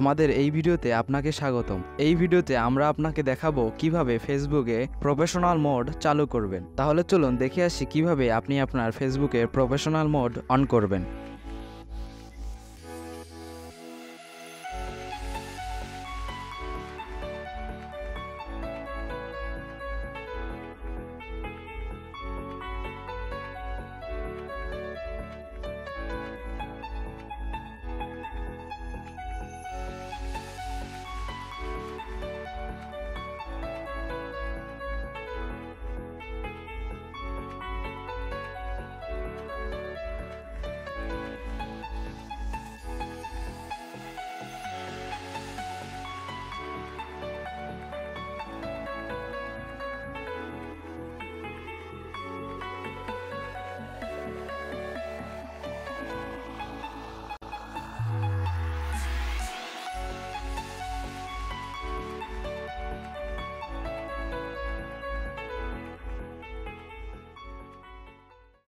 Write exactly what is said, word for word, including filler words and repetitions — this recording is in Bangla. আমাদের এই ভিডিওতে আপনাকে স্বাগতম। এই ভিডিওতে আমরা আপনাকে দেখাবো কিভাবে ফেসবুকে প্রফেশনাল মোড চালু করবেন। তাহলে চলুন দেখে আসি কিভাবে আপনি আপনার ফেসবুকে প্রফেশনাল মোড অন করবেন।